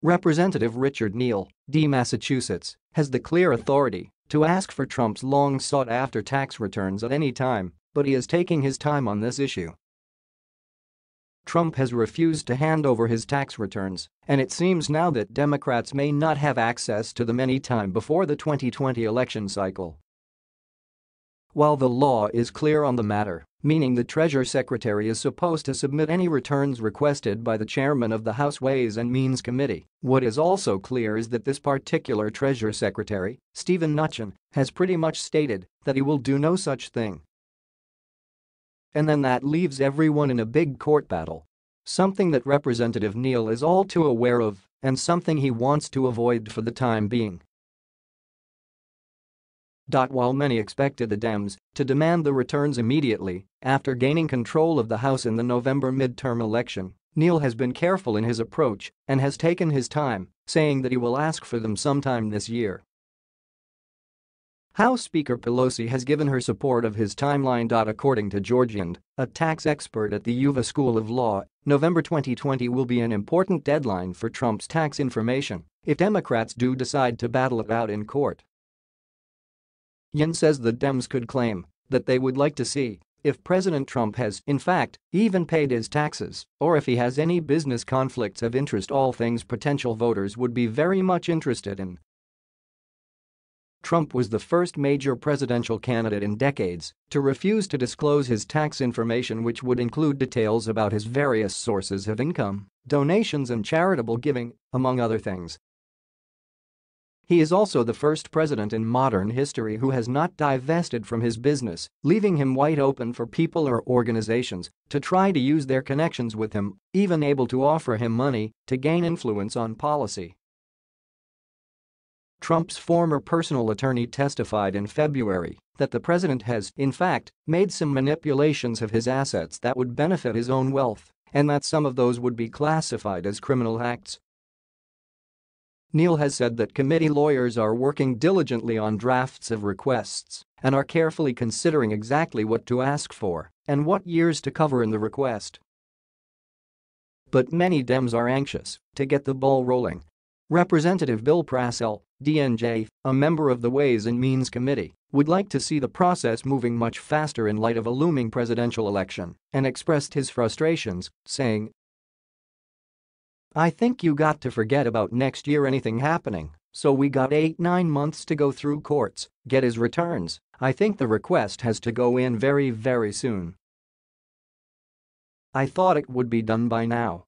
Representative Richard Neal, D. Massachusetts, has the clear authority to ask for Trump's long-sought-after tax returns at any time, but he is taking his time on this issue. Trump has refused to hand over his tax returns, and it seems now that Democrats may not have access to them any time before the 2020 election cycle. While the law is clear on the matter, meaning the Treasury Secretary is supposed to submit any returns requested by the chairman of the House Ways and Means Committee, what is also clear is that this particular Treasury Secretary, Stephen Mnuchin, has pretty much stated that he will do no such thing. And then that leaves everyone in a big court battle. Something that Representative Neal is all too aware of and something he wants to avoid for the time being. While many expected the Dems to demand the returns immediately after gaining control of the House in the November midterm election, Neal has been careful in his approach and has taken his time, saying that he will ask for them sometime this year. House Speaker Pelosi has given her support of his timeline. According to Georgiadis, a tax expert at the UVA School of Law, November 2020 will be an important deadline for Trump's tax information if Democrats do decide to battle it out in court. Yin says the Dems could claim that they would like to see if President Trump has, in fact, even paid his taxes or if he has any business conflicts of interest, all things potential voters would be very much interested in. Trump was the first major presidential candidate in decades to refuse to disclose his tax information, which would include details about his various sources of income, donations and charitable giving, among other things. He is also the first president in modern history who has not divested from his business, leaving him wide open for people or organizations to try to use their connections with him, even able to offer him money to gain influence on policy. Trump's former personal attorney testified in February that the president has, in fact, made some manipulations of his assets that would benefit his own wealth, and that some of those would be classified as criminal acts. Neal has said that committee lawyers are working diligently on drafts of requests and are carefully considering exactly what to ask for and what years to cover in the request. But many Dems are anxious to get the ball rolling. Representative Bill Prassell, DNJ, a member of the Ways and Means Committee, would like to see the process moving much faster in light of a looming presidential election and expressed his frustrations, saying, "I think you got to forget about next year anything happening, so we got 8-9 months to go through courts, get his returns. I think the request has to go in very, very soon. I thought it would be done by now,